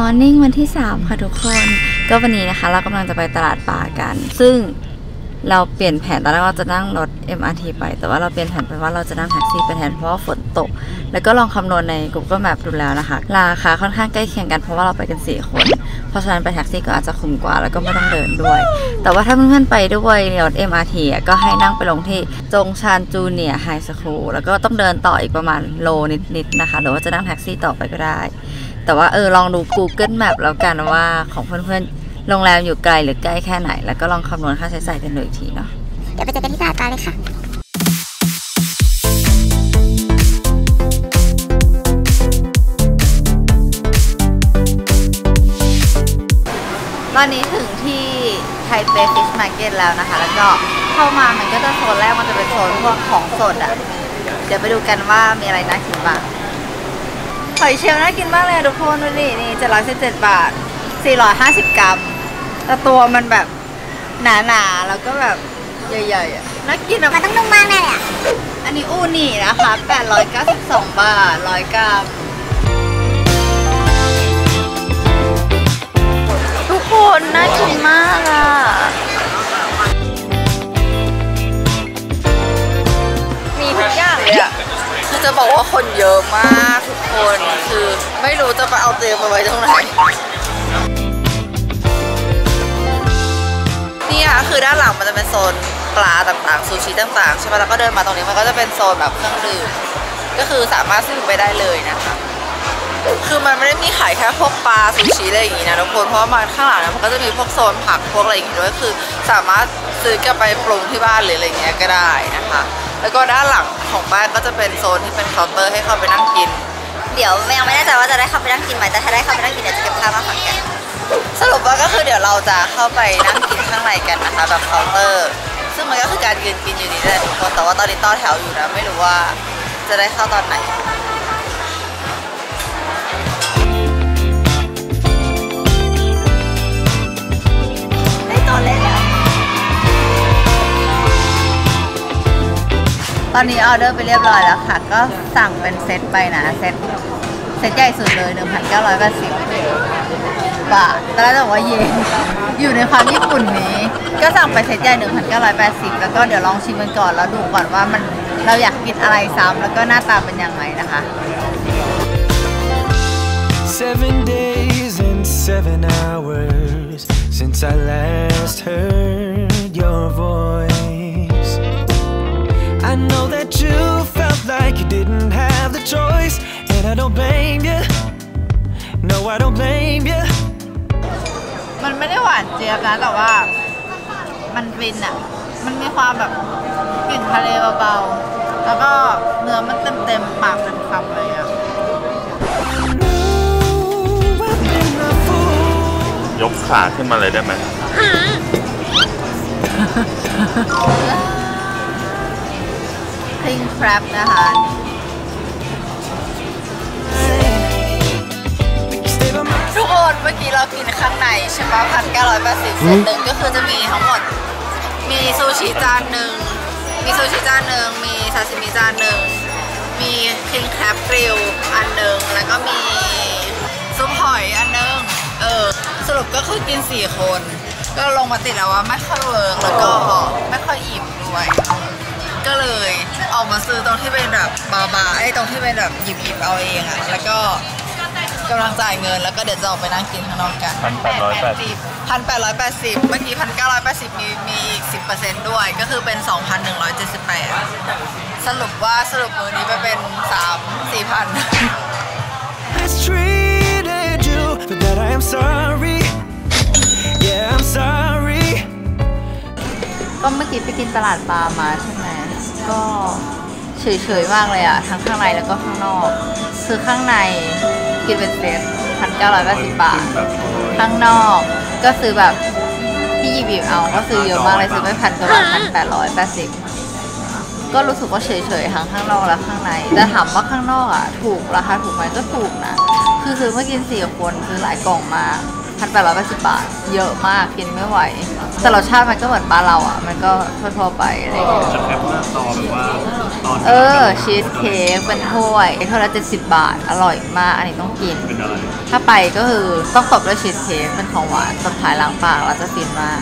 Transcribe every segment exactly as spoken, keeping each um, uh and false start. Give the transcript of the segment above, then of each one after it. Morning วันที่สามค่ะทุกคนก็วันนี้นะคะเรากำลังจะไปตลาดป่ากันซึ่งเราเปลี่ยนแผนตอนแรกว่าจะนั่งรถ เอ็ม อาร์ ที ไปแต่ว่าเราเปลี่ยนแผนไปว่าเราจะนั่งแท็กซี่ไปแทนเพราะว่าฝนตกแล้วก็ลองคำนวณใน Google Map ดูแล้วนะคะราคาค่อนข้างใกล้เคียงกันเพราะว่าเราไปกันสี่คนเพราะฉะนั้นไปแท็กซี่ก็อาจจะคุ้มกว่าแล้วก็ไม่ต้องเดินด้วยแต่ว่าถ้าเพื่อนๆไปด้วยรถ เอ็ม อาร์ ที ก็ให้นั่งไปลงที่จงชานจูเนียร์ไฮสคูลแล้วก็ต้องเดินต่ออีกประมาณโลนิดๆนะคะหรือว่าจะนั่งแท็กซี่ต่อไปก็ได้แต่ว่าเออลองดู Google Map แล้วกันว่าของเพื่อนๆโรงแรมอยู่ไกลหรือใกล้แค่ไหนแล้วก็ลองคำนวณค่าใช้จ่ายกันดูอีกทีเนาะเดี๋ยวไปเจอกันที่ตลาดปลาเลยค่ะตอนนี้ถึงที่ Taipei Fish Market แล้วนะคะแล้วก็เข้ามามันก็จะโซนแรกมันจะเป็นโซนพวกของสดอ่ะเดี๋ยวไปดูกันว่ามีอะไรน่ากินบ้างหอยเชลล์น่ากินมากเลยทุกคนดูนี่นี่เจ็ดร้อยสิบเจ็ดบาทสี่ร้อยห้าสิบกรัมแต่ตัวมันแบบหนาๆแล้วก็แบบใหญ่ๆน่ากินมันต้องนุ่มมากแน่เลยอ่ะอันนี้อูนี่นะคะแปดร้อยเก้าสิบสองบาทร้อยกรัมทุกคนน่ากินมากอ่ะมีทุกอย่างเลยอ่ะคือจะบอกว่าคนเยอะมากทุกคนคือไม่รู้จะไปเอาเตียงมาไว้ตรงไหนนี่ค่ะคือด้านหลังมันจะเป็นโซนปลาต่างๆซูชิต่างๆใช่ไหมแล้วก็เดินมาตรงนี้มันก็จะเป็นโซนแบบเครื่องดื่มก็คือสามารถซื้อไปได้เลยนะคะคือมันไม่ได้มีขายแค่พวกปลาซูชิอะไรอย่างนี้นะทุกคนเพราะว่ามันข้างหลังมันก็จะมีพวกโซนผักพวกอะไรอย่างนี้ด้วยคือสามารถซื้อกลับไปปรุงที่บ้านหรืออะไรเงี้ยก็ได้นะคะแล้วก็ด้านหลังของบ้านก็จะเป็นโซนที่เป็นเคาน์เตอร์ให้เข้าไปนั่งกินเดี๋ยวแม่ยังไม่แน่ใจว่าจะได้เข้าไปนั่งกินไหมแต่ถ้าได้เข้าไปนั่งกินเดี๋ยวจะเก็บค่ามาฝากกันสรุปว่าก็คือเดี๋ยวเราจะเข้าไปนั่งกินข้างในกันนะคะแบบเคาน์เตอร์ซึ่งมันก็คือการยืนกินอยู่นี่แหละทุกคนแต่ว่าตอนนี้ต่อแถวอยู่นะไม่รู้ว่าจะได้เข้าตอนไหนได้ตอนแรกตอนนี้ออเดอร์ไปเรียบร้อยแล้วค่ะก็สั่งเป็นเซตไปนะเซตเซตใหญ่สุดเลย หนึ่งพันเก้าร้อยแปดสิบบาทแต่เราจะบอกว่าเย็นอยู่ในความญี่ปุ่นนี้ก็สั่งไปเซตใหญ่ หนึ่งพันเก้าร้อยแปดสิบ แล้วก็เดี๋ยวลองชิมกันก่อนแล้วดูก่อนว่ามันเราอยากกินอะไรซ้ำแล้วก็หน้าตาเป็นยังไงนะคะI know that you felt like you didn't have the choice and I don't blame you No I don't blame you มันไม่ได้หวานเจี๊ยบนะแต่ว่ามันฟินอ่ะมันมีความแบบกลิ่นทะเลเบาๆแล้วก็เนื้อมันเต็มๆปากเต็มคำเลยอ่ะยกขาขึ้นมาเลยได้ไหม พิงครับนะคะทุกคนเมื่อกี้เรากินข้างในใช่ไหมพันเก้าร้อยแปดสิบเซตหนึ่งก็คือจะมีทั้งหมดมีซูชิจานหนึ่งมีซูชิจานหนึ่งมีซาซิมิจานหนึ่งมีพิงครับกริลอันหนึ่งแล้วก็มีซุปหอยอันหนึ่งเออสรุปก็คือกินสี่คนก็ลงมาติดแล้วว่าไม่ค่อยเวิร์กแล้วก็ไม่ค่อยอิ่มด้วยก็เลยออกมาซื้อตรงที่เป็นแบบบาร์ๆไอ้ตรงที่เป็นแบบหยิบหยิบเอาเองอ่ะแล้วก็กำลังจ่ายเงินแล้วก็เดี๋ยวจะออกไปนั่งกินข้างนอกกันพันแปดร้อยแปดสิบพันแปดร้อยแปดสิบเมื่อกี้พันเก้าร้อยแปดสิบมีมีอีกสิบเปอร์เซ็นต์ด้วยก็คือเป็นสองพันหนึ่งร้อยเจ็ดสิบแปดสรุปว่าสรุปมื้อนี้ไปเป็นสามสี่พันก็เมื่อกี้ไปกินตลาดปลามาใช่ไหมก็เฉยๆมากเลยอะทั้งข้างในแล้วก็ข้างนอกคือข้างในกินเป็นเซต หนึ่งพันเก้าร้อยแปดสิบบาทข้างนอกก็ซื้อแบบที่ยีบีเอาก็ซื้อเยอะมากเลยซื้อไปพันกว่าบาทหนึ่งพันแปดร้อยแปดสิบก็รู้สึกว่าเฉยๆทั้งข้างนอกและข้างในแต่ถามว่าข้างนอกอะถูกราคาถูกไหมก็ถูกนะคือซื้อเมื่อกินสี่คนคือหลายกล่องมาก หนึ่งพันแปดร้อยแปดสิบบาทเยอะมากกินไม่ไหวแต่รสชาติมันก็เหมือนบ้านเราอ่ะมันก็ทั่วๆไปอะไรอย่างเงี้ยจะแคปหน้าต่อแบบว่าตอนเออชีสเค้กเป็นถ้วยเท่าละเจ็ดสิบบาทอร่อยมากอันนี้ต้องกินถ้าไปก็คือต้องตบด้วยชีสเค้กเป็นของหวานสุดท้ายล้างปากเราจะฟินมาก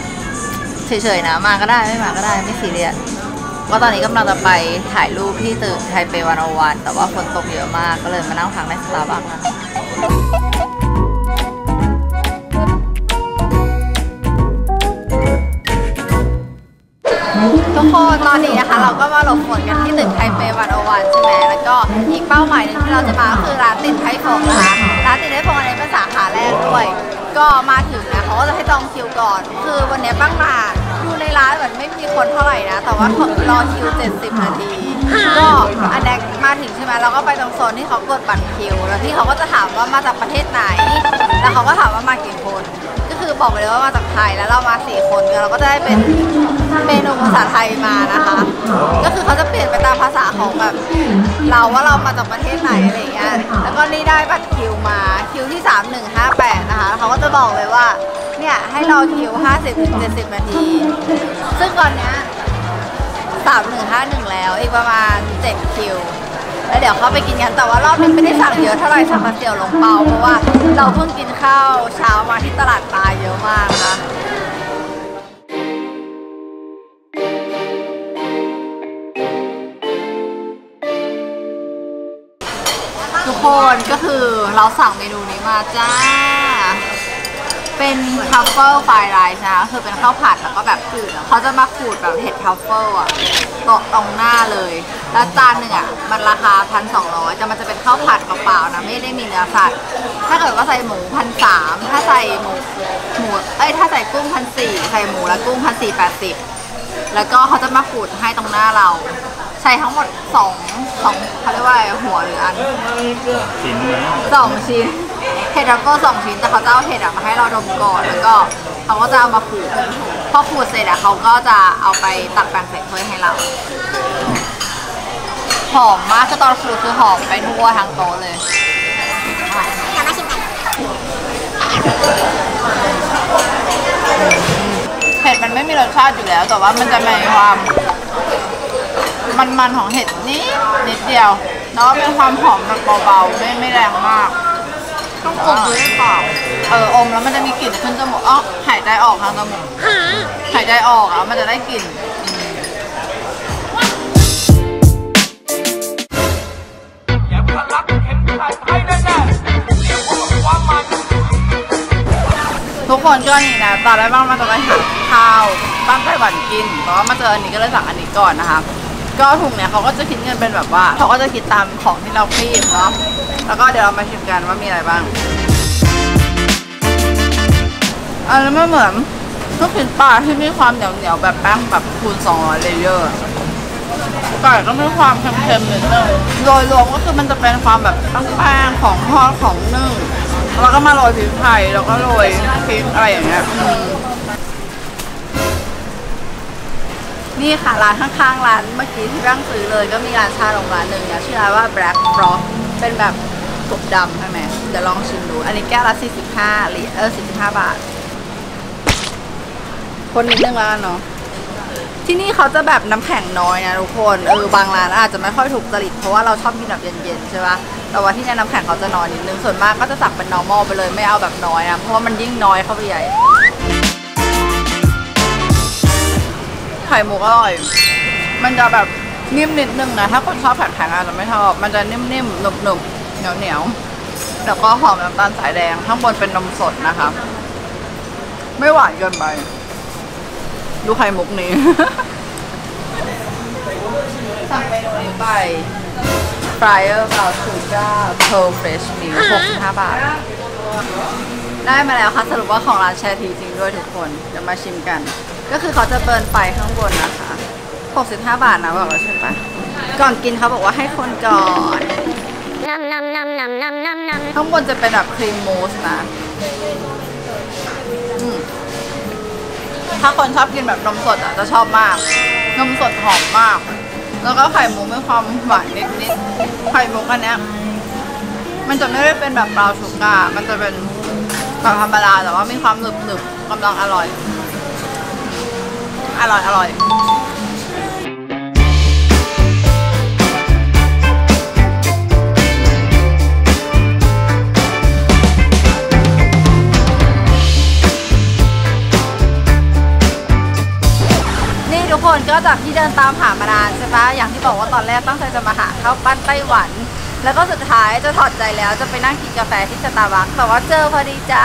เฉยๆนะมาก็ได้ไม่มาก็ได้ไม่ซีเรียสว่าตอนนี้กำลังจะไปถ่ายรูปที่ตึกไทเปวันอวันแต่ว่าฝนตกเยอะมากก็เลยมานั่งพักในสตาร์บัคนะทุกคนตอนนี้นะคะเราก็มาหลบฝนกันที่ตึกไทเปวันอวันใช่ไหมแล้วก็อีกเป้าหมายหนึ่งที่เราจะมาคือร้านติดไทฟงนะคะร้านติดไทฟงอันนี้เป็นสาขาแรกด้วยก็มาถึงนะเขาก็จะให้จองคิวก่อนคือวันนี้ปั้งมาดูในร้านเหมือนไม่มีคนเท่าไหร่นะแต่ว่ารอคิวเจ็ดสิบนาทีก็อันแรกมาถึงใช่ไหมเราก็ไปตรงโซนที่เขากดบัตรคิวแล้วที่เขาก็จะถามว่ามาจากประเทศไหนแล้วเขาก็ถามว่ามากี่คนก็คือบอกไปเลยว่ามาจากไทยแล้วเรามาสี่คนเราก็จะได้เป็นเมนูภาษาไทยมานะคะก็คือเขาจะเปลี่ยนไปตามภาษาของแบบเราว่าเรามาจากประเทศไหนอะไรอย่างเงี้ยแล้วก็นี่ได้บัตรคิวมาคิวที่สามหนึ่งห้าแปดนะคะเขาก็จะบอกเลยว่าเนี่ยให้รอคิว ห้าสิบถึงเจ็ดสิบ นาทีซึ่งตอนเนี้ยสามหนึ่งห้าหนึ่งแล้วอีกประมาณเจ็ดคิวแล้วเดี๋ยวเขาไปกินกันแต่ว่ารอบนี้ไม่ได้สั่งเยอะเท่าไหร่สั่งก๋วยเตี๋ยวหลงเปาเพราะว่าเราเพิ่งกินข้าวเช้ามาที่ตลาดปลาเยอะมากนะคะทุกคนก็คือเราสั่งเมนูนี้มาจ้าเป็นทัฟเฟิลไฟไรซ์นะคือเป็นข้าวผัดแล้วก็แบบขูดเขาจะมาขูดแบบเห็ดทัฟเฟิลอ่ะตกตรงหน้าเลยแล้วจานหนึ่งอ่ะมันราคาพันสองร้อยแต่มันจะเป็นข้าวผัดเปล่าๆนะไม่ได้มีเนื้อสัตว์ถ้าเกิดว่าใส่หมูพันสามถ้าใส่หมูหมูเอ้ยถ้าใส่กุ้งพันสี่ใส่หมูและกุ้งพันสี่แปดสิบแล้วก็เขาจะมาขูดให้ตรงหน้าเราใช้ทั้งหมดสองสองเขาเรียกว่าหัวหรืออันชิ้นสองชิ้นเห็ดแล้วก็สองชิ้นแต่เขาจะเอาเห็ดมาให้เราดมก่อนแล้วก็เขาก็จะเอามาขูดพอขูดเสร็จอะเขาก็จะเอาไปตักแบ่งใส่ถ้วยให้เราหอมมากคือตอนขูดคือหอมไปทั่วทั้งโต๊ะเลยเห็ดมันไม่มีรสชาติอยู่แล้วแต่ว่ามันจะมีความมันๆของเห็ดนิดนิดเดียวแล้วก็เป็นความหอมแบบเบาๆไม่ไม่แรงมากต้องอมด้วยปากเอออมแล้วมันจะมีกลิ่นขึ้นจมูกอ๋อหายใจออกทางจมูกหายใจออกอ่ะมันจะได้กลิ่นทุกคนช่วงนี้นะตอนแรกบ้างมันจะไปหาข้าวบ้านไต้หวันกินแต่ว่ามาเจออันนี้ก็เลยสั่งอันนี้ก่อนนะคะก็ถุงเนี่ยเขาก็จะคิดเงินเป็นแบบว่าเขาก็จะคิดตามของที่เราพิมพ์เนาะแล้วก็เดี๋ยวเรามาชิมกันว่ามีอะไรบ้างอันนี้มันเหมือนลูกชิ้นปลาที่มีความเหนียวๆแบบแป้งแบบคูณสองร้อยเลเยอร์ไก่ก็มีความเค็มๆนิดนึงโดยรวมก็คือมันจะเป็นความแบบแป้งของทอดของนึ่งแล้วก็มาโรยพริกไทยแล้วก็โรยพริกอะไรอย่างเงี้ยนี่ค่ะร้านข้างๆร้านเมื่อกี้ที่ร่างซื้อเลยก็มีร้านชาลงร้านหนึ่งนะชื่อร้านว่า black rock เป็นแบบกบดำใช่ไหมเดี๋ยวลองชิมดูอันนี้แก้วละสี่สิบห้าเหรียญเออสี่สิบห้าบาทคนนิดนึงร้านเนาะที่นี่เขาจะแบบน้ำแข็งน้อยนะทุกคนเออบางร้านอาจจะไม่ค่อยถูกจริตเพราะว่าเราชอบกินแบบเย็นๆใช่ปะแต่ว่าที่นี่น้ำแข็งเขาจะน้อยนิดนึงส่วนมากก็จะสั่งเป็น normal ไปเลยไม่เอาแบบน้อยนะเพราะว่ามันยิ่งน้อยเข้าไปใหญ่ไข่หมูอร่อยมันจะแบบนิ่มนิดนึงนะถ้าคนชอบผัดแข็งอาจจะไม่ชอบมันจะนิ่มๆหนุบๆเหนียวๆแล้วก็หอมน้ำตาลสายแดงข้างบนเป็นนมสดนะคะไม่หวานเกินไปดูไข่มุกนี้ สั่งเมนูนี้ไป Fryer Valtuga Pearl Fresh Meal หกสิบห้าบาทได้มาแล้วค่ะสรุปว่าของร้านแชร์ทีจริงด้วยทุกคนเดี๋ยวมาชิมกันก็คือเขาจะเบิร์นไฟข้างบนนะคะหกสิบห้าบาทนะบอกแล้วใช่ปะก่อนกินเขาบอกว่าให้คนก่อนข้างบนจะเป็นแบบครีมมูสนะถ้าคนชอบกินแบบนมสดอ่ะจะชอบมากนมสดหอมมากแล้วก็ไข่มุกมีความหวานนิดๆไข่มุกอันเนี้ยมันจะไม่ได้เป็นแบบบราวน์ชูการ์มันจะเป็น แบบธรรมดาแต่ว่ามีความหนึบหนึบกำลังอร่อยอร่อยอร่อยคนก็จากที่เดินตามหามานานใช่ปะอย่างที่บอกว่าตอนแรกตั้งใจจะมาหาข้าวปั้นไต้หวันแล้วก็สุดท้ายจะถอดใจแล้วจะไปนั่งกินกาแฟที่สตาร์บัคส์แต่ว่าเจอพอดีจ้า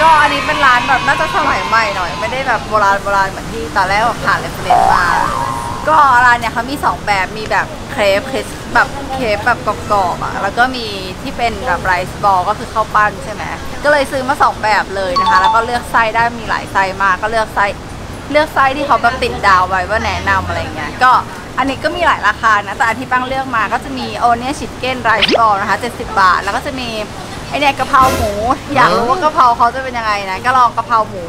ก็อันนี้เป็นร้านแบบน่าจะสมัยใหม่หน่อยไม่ได้แบบโบราณโบราณเหมือนที่ตอนแรกแบบผ่านเรฟเฟรนซ์มาก็ร้านเนี่ยเขามีสองแบบมีแบบเครปเครปแบบเครปแบบกรอบๆอ่ะแล้วก็มีที่เป็นแบบไรซ์บอลก็คือข้าวปั้นใช่ไหมก็เลยซื้อมาสองแบบเลยนะคะแล้วก็เลือกไส้ได้มีหลายไส้มากก็เลือกไส้เลือกไส้ที่เขาแบบติดดาวไว้ว่าแนะนำอะไรเงี้ยก็อันนี้ก็มีหลายราคานะแต่อันที่ปังเลือกมาก็จะมีโอเนียนชิคเก้นไรซ์บอลนะคะเจ็ดสิบบาทแล้วก็จะมีไอเนี่ยกะเพราหมูอยากรู้ว่ากะเพราเขาจะเป็นยังไงนะก็ลองกะเพราหมู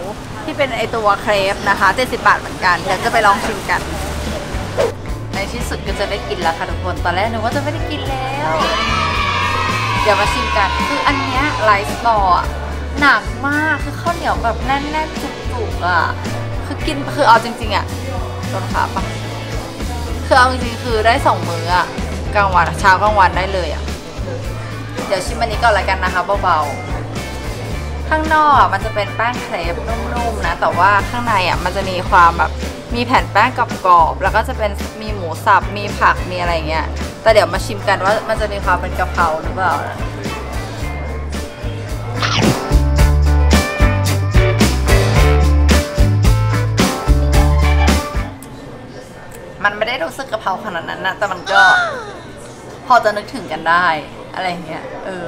ที่เป็นไอตัวเครปนะคะเจ็ดสิบบาทเหมือนกันเดี๋ยวจะไปลองชิมกันในที่สุดก็จะได้กินแล้วค่ะทุกคนตอนแรกนึกว่าจะไม่ได้กินแล้วเดี๋ยวมาชิมกันคืออันเนี้ยไรซ์บอลหนักมากคือข้าวเหนียวแบบแน่นๆจุกๆอ่ะคือกินคือเอาจริงๆอ่ะโดนขาปะคือเอาจริงๆคือได้สองมื้ออ่ะกลางวันเช้ากลางวันได้เลยอ่ะเดี๋ยวชิมอันนี้ก่อนละกันนะคะเบาๆข้างนอกมันจะเป็นแป้งเครปนุ่มๆนะแต่ว่าข้างในอ่ะมันจะมีความแบบมีแผ่นแป้งกรอบๆแล้วก็จะเป็นมีหมูสับมีผักมีอะไรเงี้ยแต่เดี๋ยวมาชิมกันว่ามันจะมีความเป็นกะเพราหรือเปล่ามันไม่ได้รู้สึกกะเพราขนาดนั้นนะแต่มันก็พอจะนึกถึงกันได้อะไรเงี้ยเออ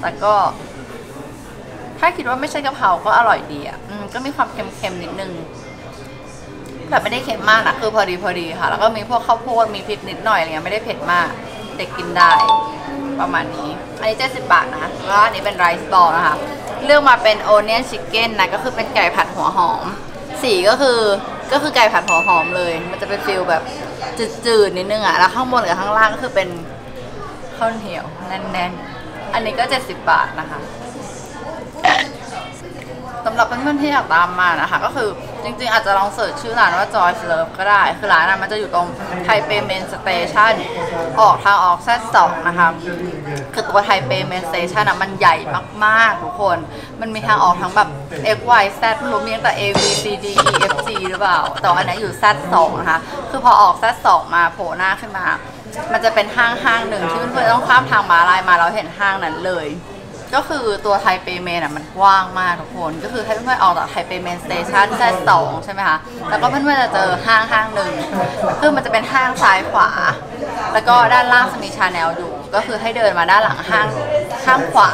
แต่ก็ถ้าคิดว่าไม่ใช่กะเพราก็อร่อยดีอ่ะอืมก็มีความเค็มๆนิดนึงแต่ไม่ได้เค็มมากนะคือพอดีพอดีค่ะแล้วก็มีพวกข้าวโพดมีพริกนิดหน่อยอะไรเงี้ยไม่ได้เผ็ดมากเด็กกินได้ประมาณนี้อันนี้เจ็ดสิบบาทนะแล้วอันนี้เป็นไรซ์บอลนะคะเลือกมาเป็นโอเนียนชิคเก้นนะก็คือเป็นไก่ผัดหัวหอมสีก็คือก็คือไก่ผัดหัวหอมเลยมันจะเป็นฟิลแบบจืดๆนิดนึงอ่ะแล้วข้างบนกับข้างล่างก็คือเป็นข้าวเหนียวแน่นๆอันนี้ก็เจ็ดสิบบาทนะคะสำหรับเพื่อนๆที่อยากตามมานะคะก็คือจริงๆอาจจะลองเสิร์ชชื่อร้านว่า Joy's Love ก็ได้คือร้านมันจะอยู่ตรง Taipei Main Station ออกทางออกแซดสองนะคะคือตัว Taipei Main Station อ่ะมันใหญ่มากๆทุกคนมันมีทางออกทั้งแบบ X Y Z ไม่รู้มีตั้งแต่ A B C D E F G หรือเปล่าแต่อันนี้อยู่แซดสองนะคะคือพอออกแซดสองมาโผล่หน้าขึ้นมามันจะเป็นห้างห้างหนึ่งที่เพื่อนๆต้องข้ามทางม้าลายมาเราเห็นห้างนั้นเลยก็คือตัวไทเปเมนอ่ะมันกว้างมากทุกคนก็คือให้เพื่อนๆออกจากไทเปเมนสเตชันแค่สองใช่ไหมคะแล้วก็เพื่อนๆจะเจอห้างห้างหนึ่งคือมันจะเป็นห้างซ้ายขวาแล้วก็ด้านล่างจะมีชาแนลอยู่ก็คือให้เดินมาด้านหลังห้างข้างขวา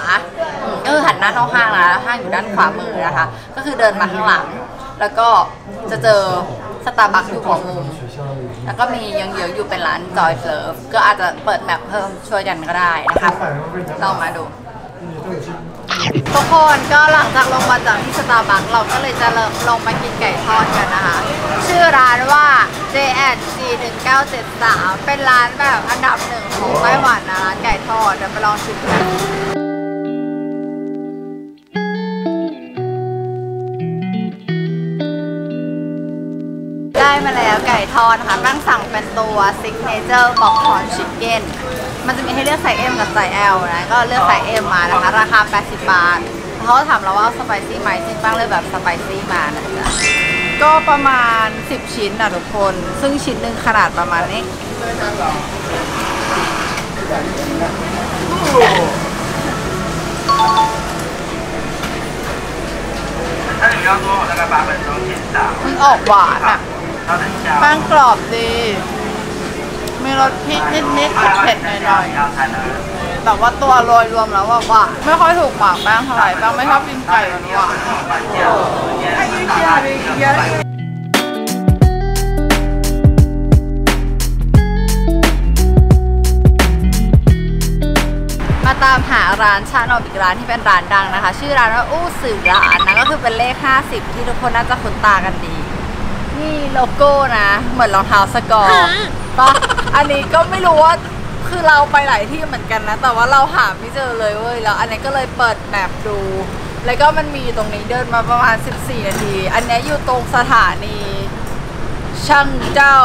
ก็คือหันหน้าเข้าห้างนะห้างอยู่ด้านขวามือนะคะก็คือเดินมาข้างหลังแล้วก็จะเจอสตาร์บัคอยู่หัวมุมแล้วก็มียังเยอะอยู่เป็นร้านจอยเซิร์ฟก็อาจจะเปิดแมปเพิ่มช่วยกันก็ได้นะคะลองมาดูทุกคนก็หลังจากลงมาจากที่สตาร์บัคส์เราก็เลยจะเริ่มลงมากินไก่ทอดกันนะคะชื่อร้านว่า เจ แอนด์ จี หนึ่งเก้าเจ็ดสามเป็นร้านแบบอันดับหนึ่งของไต้หวันนะร้านไก่ทอดเดี๋ยวไปลองชิมกันได้มาแล้วไก่ทอดค่ะนั่งสั่งเป็นตัวซิกเนเจอร์บอกคอนชิคเก้นมันจะมีให้เลือกไซส์ เอ็ม กับไซส์ แอล นะก็เลือกไซส์ เอ็ม มานะคะราคาแปดสิบบาทเขาถามเราว่าสไปซี่ไหมซึ่งบ้างเลยแบบสไปซี่มานะจ๊ะก็ประมาณสิบชิ้นนะทุกคนซึ่งชิ้นหนึ่งขนาดประมาณนี้มันออกหวานอ่ะแป้งกรอบดีมีรสพริกนิดๆเผ็ดๆหน่อยๆแต่ว่าตัวโรยรวมแล้วว่าว่าไม่ค่อยถูกปากแป้งเท่าไหร่แป้งไม่ชอบกินไก่หวานหวานมาตามหาร้านชานมอีกร้านที่เป็นร้านดังนะคะชื่อร้านว่าอู้สื่อร้านนะก็คือเป็นเลขห้าสิบที่ทุกคนน่าจะคุ้นตากันดีนี่โลโก้นะเหมือนรองเท้าสกอร์ป่ะอันนี้ก็ไม่รู้ว่าคือเราไปหลายที่เหมือนกันนะแต่ว่าเราหาไม่เจอเลยเว้ยแล้วอันนี้ก็เลยเปิดแมปดู แล้วก็มันมีตรงนี้เดินมาประมาณสิบสี่นาทีอันนี้อยู่ตรงสถานีช่างเจ้า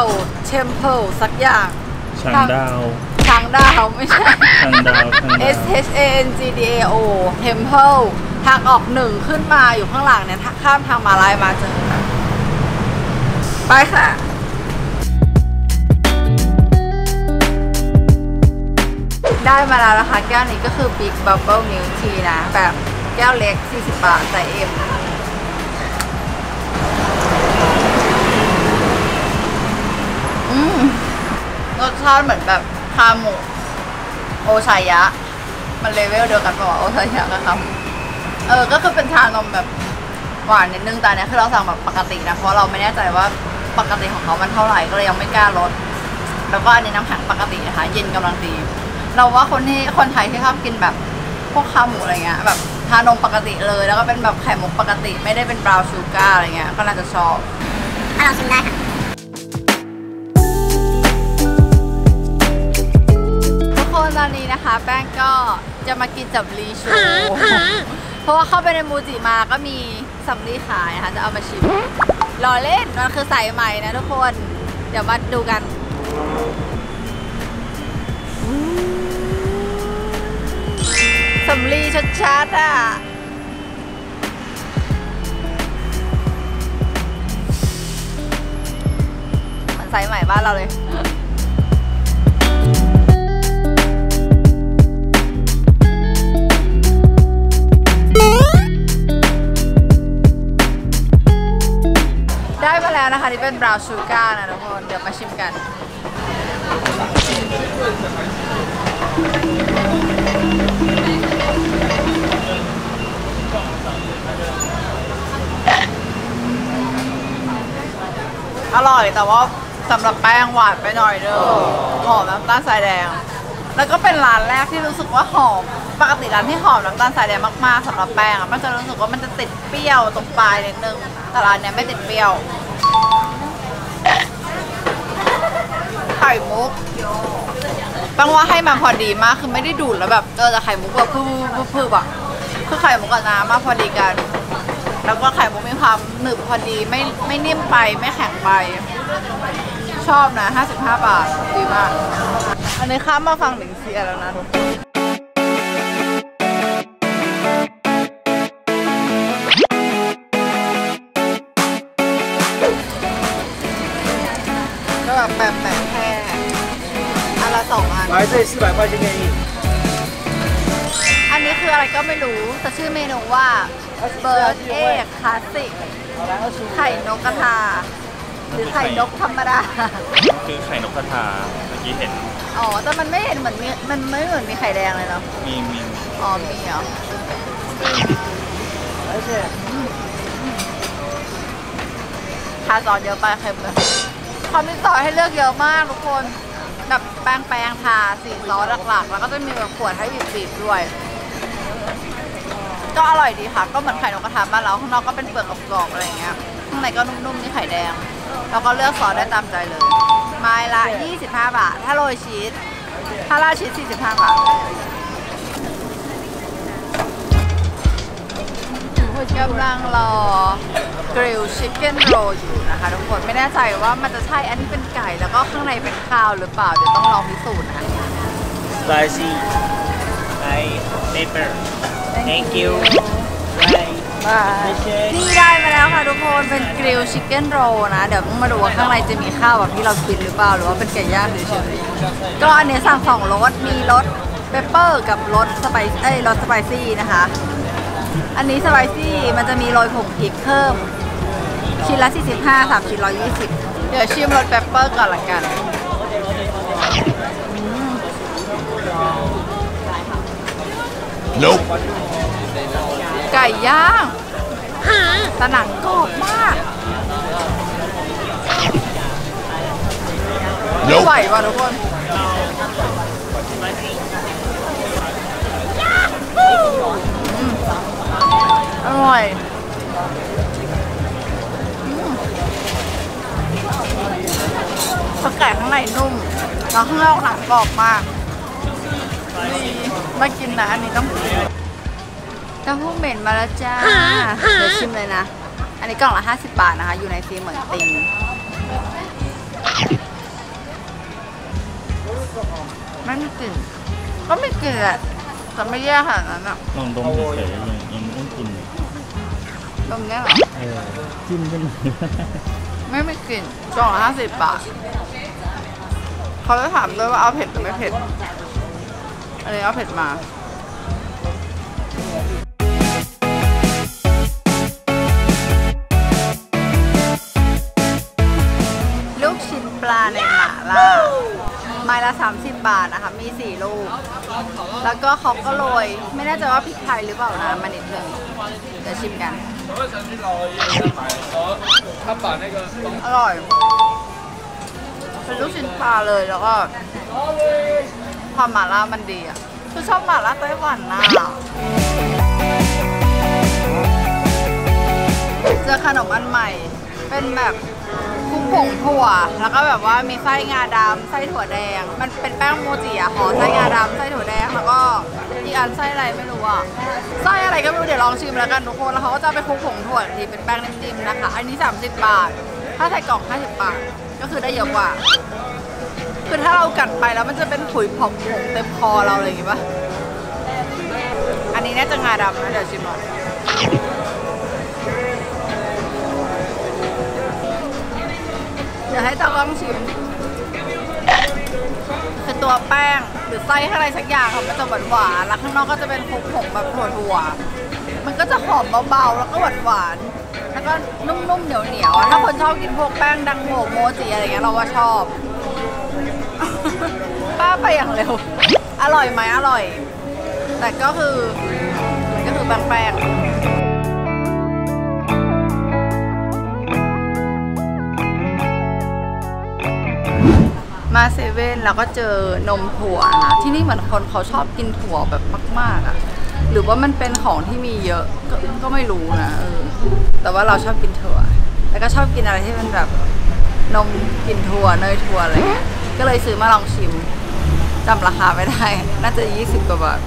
เทมเพิลสักอย่างช่างดาวช่างดาวไม่ใช่ช่างดาว S H A N G D A O Temple ทางออกหนึ่งขึ้นมาอยู่ข้างหลังเนี่ยข้ามทางม้าลายมาเจอไปค่ะได้มาแล้วนะคะแก้วนี้ก็คือ Big Bubble Milk Tea นะแบบแก้วเล็กสี่สิบบาทใส่เอ็มอืมรสชาติเหมือนแบบคาหมูโอชายะมันเลเวลเดียวกันป่ะโอชายะนะครับเออก็คือเป็นชานมแบบหวานนิดนึงแต่เนี่ยคือเราสั่งแบบปกตินะเพราะเราไม่แน่ใจว่าปกติของเขามันเท่าไหร่ก็เลยยังไม่กล้าลดแล้วก็อันนี้น้ำแข็งปกตินะคะเย็นกำลังดีเราว่าคนที่คนไทยที่ชอบกินแบบพวกคาหมูอะไรเงี้ยแบบทานนมปกติเลยแล้วก็เป็นแบบไข่มุกปกติไม่ได้เป็นบราวน์ชูการ์อะไรเงี้ยก็น่าจะชอบถ้าเราชิมได้ค่ะทุกคนตอนนี้นะคะแป้งก็จะมากินจับลีชูเพราะว่าเข้าไปในมูจิมาก็มีสำลีขายนะคะจะเอามาชิมรอเล่นมันคือใส่ใหม่นะทุกคนเดี๋ยวมาดูกันสำลีชัดๆอ่ะมันไซส์ใหม่บ้านเราเลยได้มาแล้วนะคะนี่เป็นบราวน์ชูการ์นะทุกคนเดี๋ยวมาชิมกันอร่อยแต่ว่าสำหรับแป้งหวานไปหน่อยเด้อหอมน้ำตาลทรายแดงแล้วก็เป็นร้านแรกที่รู้สึกว่าหอมปกติร้านที่หอมน้ำตาลทรายแดงมากๆสำหรับแป้งอ่ะมันจะรู้สึกว่ามันจะติดเปรี้ยวตรงปลายนิดนึงแต่ร้านเนี้ยไม่ติดเปรี้ยวไข่มุกแป้งว่าให้มาพอดีมากคือไม่ได้ดูดแล้วแบบเจอแต่ไข่มุกแบบพึ่บๆอ่ะคือไข่มุกกับน้ำมาพอดีกันแล้วก็ไข่มุกมีความหนึบพอดีไม่ไม่นิ่มไปไม่แข็งไปชอบนะห้าสิบห้าบาทดีมากอันนี้ข้ามมาฟังหนึ่งเสียแล้วนะทุกคนก็แบบแปะแปะแค่อันละสองอันไอ้เจ๊สี่ร้อยกว่าชิ้นเองอันนี้คืออะไรก็ไม่รู้แต่ชื่อเมนูว่าเบิร์ดเอกคลาสสิกไข่นกกระทาหรือไข่นกธรรมดาคือไข่นกกระทาเมื่อกี้เห็นอ๋อแต่มันไม่เห็นเหมือนมันไม่เหมือนมีไข่แดงเลยเนาะมีมีอ๋อมีเหรอทาซอสเยอะไปเค็มเลยเขามีซอสให้เลือกเยอะมากทุกคนแบบแป้งแป้งทาสีซอสหลักๆแล้วก็จะมีแบบขวดให้บีบๆด้วยก็อร่อยดีค่ะก็เหมือนไข่นกกระทาบ้านเราข้างนอกก็เป็นเปลือกกรอบๆอะไรเงี้ยข้างในก็นุ่มๆนี่ไข่แดงแล้วก็เลือกซอสได้ตามใจเลยไม้ละยี่สิบห้าบาทถ้าโรยชีสถ้าราดชีสสี่สิบห้าบาทกำลังรอกริลชิคเก้นโรลอยู่นะคะทุกคนไม่แน่ใจว่ามันจะใช่อันนี้เป็นไก่แล้วก็ข้างในเป็นข้าวหรือเปล่าเดี๋ยวต้องลองพิสูจน์นะ Spicy I pepper Thank you นี่ได้มาแล้วค่ะทุกคนเป็นกริลชิคเก้นโรลนะเดี๋ยวมาดูว่าข้างในจะมีข้าวแบบที่เรากินหรือเปล่าหรือว่าเป็นไก่ย่างหรือเฉยๆก็อันนี้สั่งสองรสมีรสเปปเปอร์กับรสสไปเอ้ยรสสไปซี่นะคะอันนี้สไปซี่มันจะมีโรยผงพริกเพิ่มชิ้นละสี่สิบห้า สามชิ้นหนึ่งร้อยยี่สิบเดี๋ยวชิมรสเปปเปอร์ก่อนละกันไก่ย่างตะหนังกรอบมากไม่ไหวว่ะทุกคนอร่อยไก่ข้างในนุ่มแล้วข้างนอกหนังกรอบมากดีมากินนะอันนี้ต้อง กระพุ้งเหม็นมาแล้วจ้าเดี๋ยวชิมเลยนะอันนี้กล่องละห้าสิบบาทนะคะอยู่ในซีเหมือนติงไม่มีกลิ่นก็ไม่กลิ่นแหละแต่ไม่แย่ขนาดนั้นอ่ะลองดมดูเฉยๆยังไม่ต้องกินดมได้หรอเออกินกันไม่ไม่กลิ่นกล่องละห้าสิบบาทเขาจะถามด้วยว่าเอาเผ็ดหรือไม่เผ็ดอันนี้เอาเผ็ดมาลูกชิ้นปลาในหม่าล่าไม้ละสามสิบบาทนะคะมีสี่ลูกแล้วก็เขาก็โรยไม่แน่ใจว่าพริกไทยหรือเปล่านะมานิดนึงเดี๋ยวชิมกันอร่อยเป็นลูกชิ้นปลาเลยแล้วก็ความหม่าล่ามันดีอ่ะคือชอบหม่าล่าไต้หวันนะเจอขนมอันใหม่เป็นแบบคุ้งผงถั่วแล้วก็แบบว่ามีไส้งาดำไส้ถั่วแดงมันเป็นแป้งโมจิอ่ะห่อไส้งาดำไส้ถั่วแดงแล้วก็อีกอันไส้อะไรไม่รู้อ่ะไส้อะไรก็ไม่รู้เดี๋ยวลองชิมแล้วกันทุกคนแล้วเขาก็จะไปคุ้งผงถั่วทีเป็นแป้งนิ่มๆนะคะอันนี้สามสิบบาทถ้าใส่กล่องห้าสิบบาทก็คือได้เยอะกว่าคือถ้าเรากัดไปแล้วมันจะเป็นขุยผงเต็มคอเราเลยอย่างงี้ป่ะอันนี้น่าจะงาดำนะเดี๋ยวชิมก่อนเดี๋ยวให้ตากล้องชิมคือตัวแป้งหรือไส้ข้างในสักอย่างเขาจะหวานหวานแล้วข้างนอกก็จะเป็นผงผงแบบถั่วๆมันก็จะหอมเบาๆแล้วก็หวานหวานแล้วก็นุ่มๆเหนียวๆถ้าคนชอบกินพวกแป้งดังโหโมจิอะไรเงี้ยเราว่าชอบป้าไปอย่างเร็วอร่อยไหมอร่อยแต่ก็คือก็คือบางแปลงมาเซเว่นแล้วก็เจอนมถั่วนะที่นี่เหมือนคนเขาชอบกินถั่วแบบมากๆอ่ะหรือว่ามันเป็นของที่มีเยอะ ก, ก็ไม่รู้นะเออแต่ว่าเราชอบกินถั่วแล้วก็ชอบกินอะไรที่มันแบบนมกินถั่วเนยถั่วอะไรเงี้ยก็เลยซื้อมาลองชิมจำราคาไม่ได้น่าจะยี่สิบกว่าบาท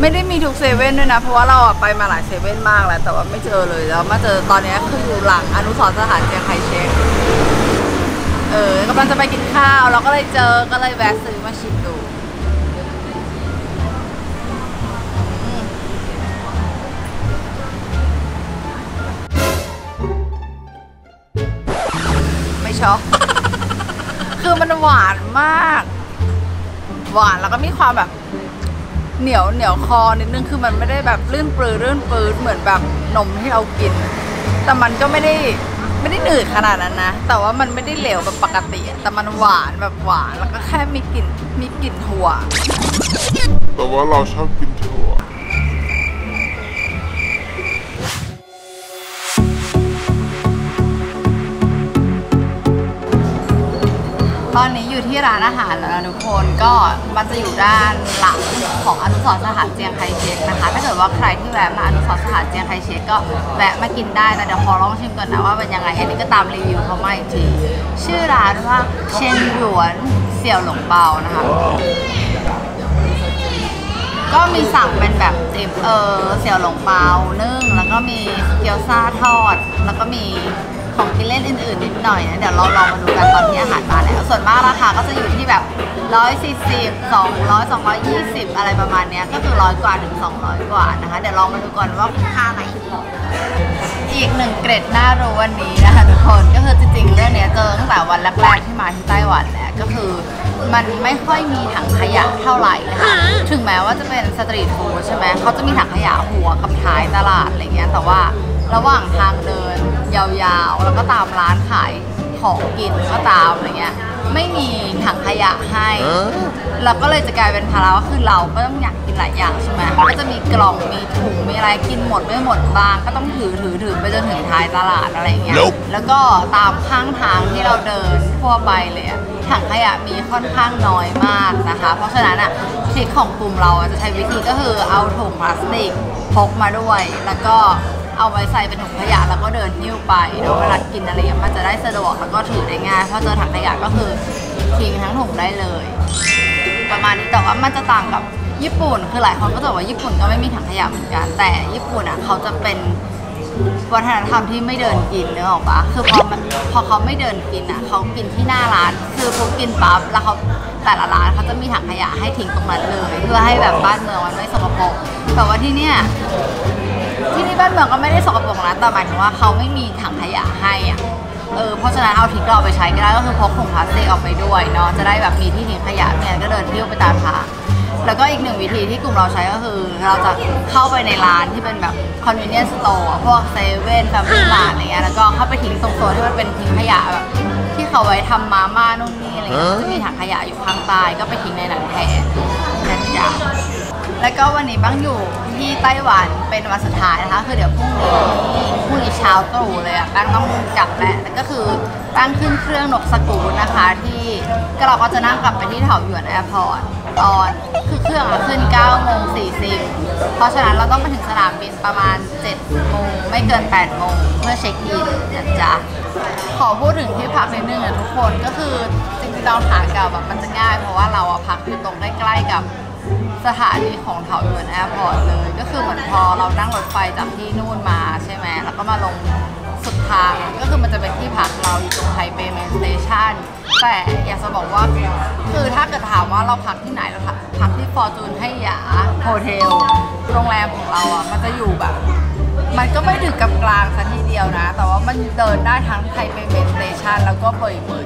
ไม่ได้มีทุกเซเว่นด้วยนะเพราะว่าเราไปมาหลายเซเว่นมากแล้วแต่ว่าไม่เจอเลยแล้วมาเจอตอนนี้คืออยู่หลังอนุสรณ์สถานเจียงไคเชกเออกำลังจะไปกินข้าวเราก็เลยเจอก็เลยแวะซื้อมาชิมดูไม่ช็อกคือมันหวานมากหวานแล้วก็มีความแบบเหนียวเหนียวคอนิดนึงคือมันไม่ได้แบบลื่นปลื้ดลื่นปลื้ดเหมือนแบบนมที่เรากินแต่มันก็ไม่ได้ไม่ได้หนืดขนาดนั้นนะแต่ว่ามันไม่ได้เหลวแบบปกติแต่มันหวานแบบหวานแล้วก็แค่มีกลิ่นมีกลิ่นถั่วแต่ว่าเราชอบกินถั่วตอนนี้อยู่ที่ร้านอาหารแล้วนะทุกคนก็มันจะอยู่ด้านหลังของอนุสรณ์สถานเจียงไคเชกนะคะถ้าเกิดว่าใครที่แวะมาอนุสรณ์สถานเจียงไคเชกก็แวะมากินได้แต่เดี๋ยวขอลองชิมก่อนนะว่าเป็นยังไงอันนี้ก็ตามรีวิวเขามาอีกทีชื่อร้านว่าเชียงหยวนเสี่ยวหลงเปานะคะก็มีสั่งเป็นแบบจิบเออเสี่ยวหลงเปานึ่งแล้วก็มีเกี๊ยวซ่าทอดแล้วก็มีของกินเล่นอื่นๆนิดหน่อยนะเดี๋ยวเราลองมาดูกันตอนนี้อาหารมาแล้วส่วนมากราคาก็จะอยู่ที่แบบหนึ่งร้อยสี่สิบ สองร้อย สองร้อยยี่สิบอะไรประมาณนี้ก็คือร้อยกว่าถึงสองร้อยกว่านะคะเดี๋ยวลองมาดูก่อนว่าค่าไหนอีกหนึ่งเกร็ดน่ารู้วันนี้นะคะทุกคนก็คือจริงๆเรื่องนี้เจอตั้งแต่วันแรกๆที่มาที่ไต้หวันแหละก็คือมันไม่ค่อยมีถังขยะเท่าไหร่นะคะถึงแม้ว่าจะเป็นสตรีทฟู้ดใช่ไหมเขาจะมีถังขยะหัวกับท้ายตลาดอะไรเงี้ยแต่ว่าระหว่างทางเดินยาวๆแล้วก็ตามร้านขายของกินก็ตามอะไรเงี้ยไม่มีถังขยะให้เราก็เลยจะกลายเป็นภาระว่าคือเราก็ต้องอยากกินหลายอย่างใช่ไหมก็จะมีกล่องมีถุงมีอะไรกินหมดไม่หมดบ้างก็ต้องถือถือถือไปจนถึงท้ายตลาดอะไรเงี้ยแล้วก็ตามข้างทางที่เราเดินทั่วไปเลยถังขยะมีค่อนข้างน้อยมากนะคะเพราะฉะนั้นอ่ะทริคของกลุ่มเราจะใช้วิธีก็คือเอาถุงพลาสติกพกมาด้วยแล้วก็เอาไว้ใส่เป็นถุงขยะแล้วก็เดินนิ้วไปเดี๋ยวเวลากินอะไรมันจะได้สะดวกแล้วก็ถือได้ง่ายเพราะเจอถังขยะก็คือทิ้งทั้งถุงได้เลยประมาณนี้แต่ว่ามันจะต่างกับ ญี่ปุ่นคือหลายคนก็จะบอกว่าญี่ปุ่นก็ไม่มีถังขยะเหมือนกันแต่ญี่ปุ่นอ่ะเขาจะเป็นวัฒนธรรมที่ไม่เดินกินเนอะหรอปะคือพอพอเขาไม่เดินกินอ่ะเขากินที่หน้าร้านคือพวกกินปั๊บแล้วเขาแต่ละร้านเขาจะมีถังขยะให้ทิ้งตรงนั้นเลยเพื่อให้แบบบ้านเมืองมันไม่สกปรกแต่ว่าที่เนี่ยที่นี่บ้านเมืองก็ไม่ได้สกปรกนะแต่หมายถึงว่าเขาไม่มีถังขยะให้อ่ะเออเพราะฉะนั้นเอาทิ้งเราไปใช้ก็ได้ก็คือพกถุงพลาสติกออกไปด้วยเนาะจะได้แบบมีที่ทิ้งขยะเนี่ยก็เดินเที่ยวไปตามทางแล้วก็อีกหนึ่งวิธีที่กลุ่มเราใช้ก็คือเราจะเข้าไปในร้านที่เป็นแบบ convenience store พวกเซเว่นแบบที่ร้านอะไรเงี้ยแล้วก็เข้าไปทิ้งตรงโซนที่มันเป็นทิ้งขยะแบบที่เขาไว้ทำมาม่านู่นนี่อะไรเงี้ยจะมีถังขยะอยู่ข้างใต้ก็ไปทิ้งในนั้นแทนนั่นจ้ะแล้วก็วันนี้บ้างอยู่ที่ไต้หวันเป็นวันสุดท้ายนะคะคือเดี๋ยวพรุ่งนี้พรุ่งนี้เช้าตรู่เลยอ่ะบ้างต้องกลับแล้วก็คือบ้างขึ้นเครื่องนกสกู๊ตนะคะที่ก็เราก็จะนั่งกลับไปที่เถาหยวนแอร์พอร์ตตอนคือเครื่องขึ้นเก้าโมงสี่สิบเพราะฉะนั้นเราต้องมาถึงสนามบินประมาณเจ็ดโมงไม่เกินแปดโมงเพื่อเช็คอินนะจ๊ะขอพูดถึงที่พักนิดนึงนะทุกคนก็คือจริงๆเราหาเก่าแบบมันจะง่ายเพราะว่าเราอะพักอยู่ตรงใกล้ๆกับสถานีของเถาหยวนแอร์พอร์ตเลยก็คือเหมือนพอเรานั่งรถไฟจากที่นู่นมาใช่ไหมแล้วก็มาลงสุดทางก็คือมันจะเป็นที่พักเราอยู่ตรงไทเปเมนสเตชันแต่อยากจะบอกว่าคือถ้าเกิดถามว่าเราพักที่ไหนเราพักที่ฟอร์จูนให้ยาโฮเทลโรงแรมของเราอ่ะมันจะอยู่แบบมันก็ไม่ถึงกับกลางซะทีเดียวนะแต่ว่ามันเดินได้ทั้งไทเปเมนสเตชันแล้วก็เปิดเปิด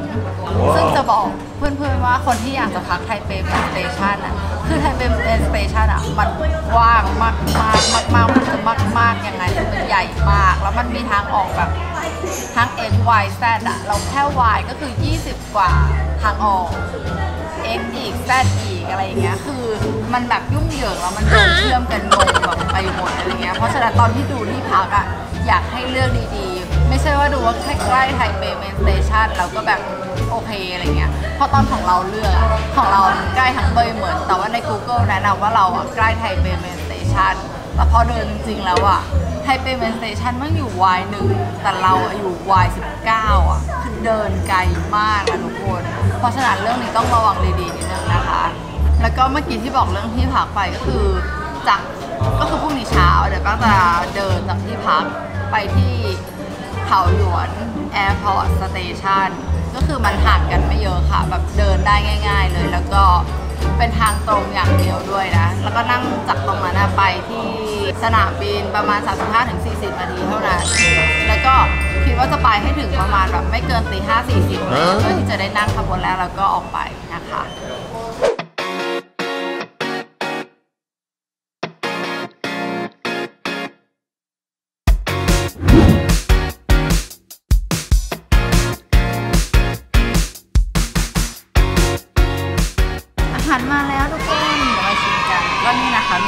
ซึ่งจะบอกเพื่อนๆว่าคนที่อยากจะพักไทเปเมนสเตชันอ่ะคือไทเปเมนสเตชันอ่ะมันกว้างมากๆมากๆมันจะมากๆยังไงมันใหญ่มากแล้วมันมีทางออกแบบทั้ง x y z อ่ะเราแค่ y ก็คือยี่สิบกว่าทางออก x อีก z อีกอะไรอย่างเงี้ยคือมันแบบยุ่งเหยิงแล้วมันเชื่อมกันหมดแบบไปหมดอะไรเงี้ยเพราะฉะนั้นตอนที่ดูที่พักอ่ะอยากให้เลือกดีๆไม่ใช่ว่าดูว่าใกล้ไทเปเมนสเตชันเราก็แบบโอเคอะไรเงี้ยเพราะตอนของเราเลือกของเราใกล้ทั้งเบยเหมือนแต่ว่าใน Google แนะนำว่าเราอ่ะใกล้ไทเปเมนสเตชันแต่พอเดินจริงๆแล้วอ่ะไทเปเมนสเตชันมันอยู่ วาย หนึ่ง แต่เราอยู่ วาย สิบเก้า อ่ะคือเดินไกลมากนะทุกคนเพราะฉะนั้นเรื่องนี้ต้องระวังดีๆนิดนึงนะคะแล้วก็เมื่อกี้ที่บอกเรื่องที่พักไปก็คือจากก็คือพรุ่งนี้เช้าเดี๋ยวก็จะเดินจากที่พักไปที่เถาหยวนแอร์พอร์ตสเตชันก็คือมันห่างกันไม่เยอะค่ะแบบเดินได้ง่ายๆเลยแล้วก็เป็นทางตรงอย่างเดียวด้วยนะแล้วก็นั่งจากตรงนั้นไปที่สนามบินประมาณ สามสิบห้าถึงสี่สิบนาทีเท่านั้นแล้วก็คิดว่าจะไปให้ถึงประมาณแบบไม่เกินตีห้าสี่สิบเลยเพื่อที่จะได้นั่งขบวนแล้วแล้วก็ออกไปนะคะ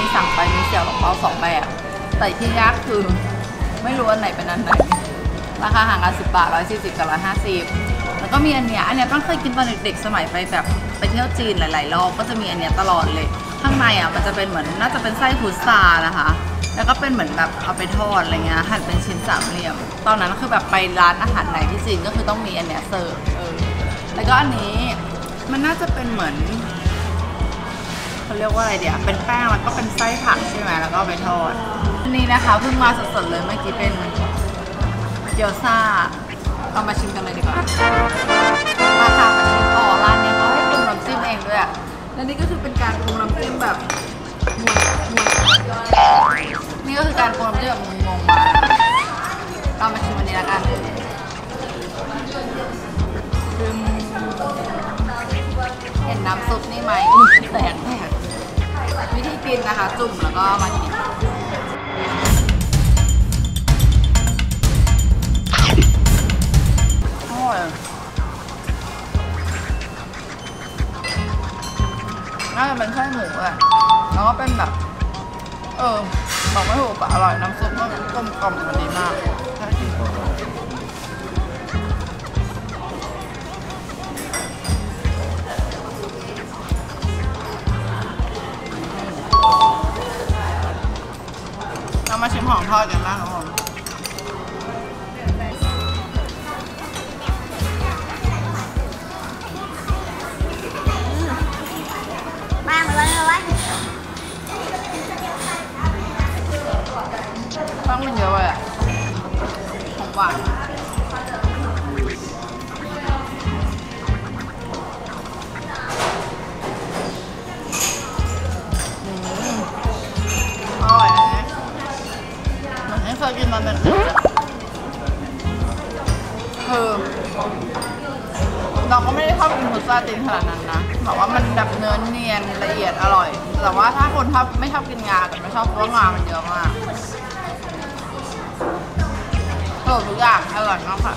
มีสั่งไปมีเสี่ยวหลงเปาสองแบบแต่ที่ยากคือไม่รู้อันไหนเป็นอันไหนราคาห่างกันสิบบาทร้อยสี่สิบกับร้อยห้าสิบแล้วก็มีอันเนี้ยอันเนี้ยต้องเคยกินตอนเด็กๆสมัยไปแบบไปเที่ยวจีนหลายๆรอบก็จะมีอันเนี้ยตลอดเลยข้างในอ่ะมันจะเป็นเหมือนน่าจะเป็นไส้พุทรานะคะแล้วก็เป็นเหมือนแบบเอาไปทอดอะไรเงี้ยหั่นเป็นชิ้นสามเหลี่ยมตอนนั้นคือแบบไปร้านอาหารไหนที่จีนก็คือต้องมีอันเนี้ยเสิร์ฟเออแล้วก็อันนี้มันน่าจะเป็นเหมือนเขาเรียกว่าอะไรเดี๋ยวเป็นแป้งแล้วก็เป็นไส้ผักใช่ไหมแล้วก็ไปทอดอันนี้นะคะเพิ่งมาสดๆเลยเมื่อกี้เป็นเกี๊ยวซ่าเอามาชิมกันเลยดีกว่ามาค่ะมาชิมต่อร้านนี้เขาให้ปรุงน้ำจิ้มเองด้วยและนี่ก็คือเป็นการปรุงน้ำจิ้มแบบงงนี่ก็คือการปรุงน้ำจิ้มแบบงงมาเรามาชิมอันนี้ละกันเห็นน้ำซุปนี่ไหมแตกแตกวิธีกินนะคะจุ่มแล้วก็มากินโอ้ยน่าจะเป็นไส้หมูเลยแล้วก็เป็นแบบเออบอกไม่ถูกแต่อร่อยน้ำซุปก็กลมกล่อมแบบนี้มากถ้ากินมาชิมของทอดกันบ้างครับผมมาเลยเลย moment. Her. เราก็ไม่ได้ชอบกินพิซซ่าตีนขนาดนั้นนะแต่ว่ามันแบบเนื้อเนียนละเอียดอร่อยแต่ว่าถ้าคนทับไม่ชอบกินงาแต่ไม่ชอบเพราะงามันเยอะมากโอ้ทุกอย่างอร่อยมากค่ะ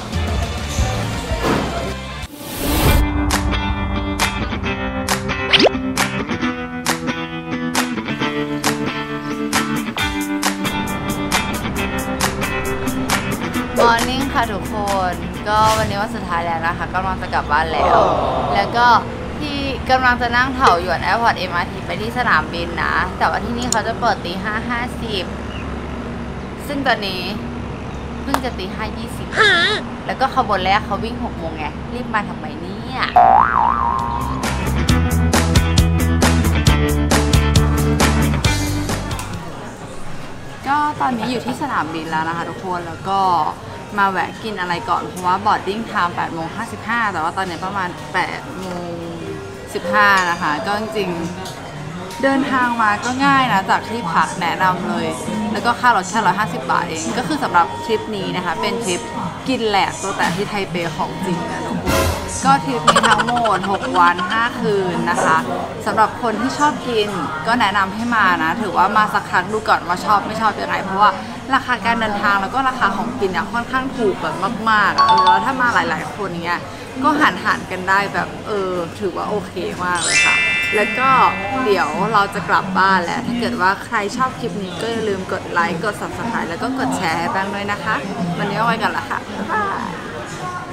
มอร์นิ่งค่ะทุกคนก็วันนี้วันสุดท้ายแล้วนะคะกำลังจะกลับบ้านแล้ว oh. แล้วก็ที่กำลังจะนั่งเถาหยวนแอร์พอร์ต เอ็ม อาร์ ที ไปที่สนามบินนะแต่ว่าที่นี่เขาจะเปิดตีห้าห้าสิบซึ่งตอนนี้เพิ่งจะตีห้ายี่สิบแล้วก็ขบวนแรกเขาวิ่งหกโมงไงรีบมาทำไมเนี่ยก็ตอนนี้อยู่ที่สนามบินแล้วนะคะทุกคนแล้วก็มาแวะกินอะไรก่อนเพราะว่าบอร์ดดิ้งไทม์แปดโมงห้าสิบห้าแต่ว่าตอนนี้ประมาณแปดโมงสิบห้านะคะก็จริงเดินทางมาก็ง่ายนะจากที่พักแนะนำเลยแล้วก็ค่ารถแค่หนึ่งร้อยห้าสิบบาทเองก็คือสำหรับทริปนี้นะคะเป็นทริปกินแหลกตัวแต่ที่ไทเปของจริงนะทุกคนก็ทริปนี้ทั้งหมดหกวันห้าคืนนะคะสำหรับคนที่ชอบกินก็แนะนำให้มานะถือว่ามาสักครั้งดูก่อนว่าชอบไม่ชอบยังไงเพราะว่าราคาการเดินทางแล้วก็ราคาของกินเนี่ยค่อนข้างถูกแบบมากๆเออแล้วถ้ามาหลายๆคนเงี้ยก็หันหันกันได้แบบเออถือว่าโอเคมากเลยค่ะแล้วก็เดี๋ยวเราจะกลับบ้านแล้วถ้าเกิดว่าใครชอบคลิปนี้ก็อย่าลืมกดไลค์กด ซับสไครบ์ แล้วก็กดแชร์ให้แบงค์ด้วยนะคะวันนี้เอาไว้ก่อนละค่ะบ๊ายบาย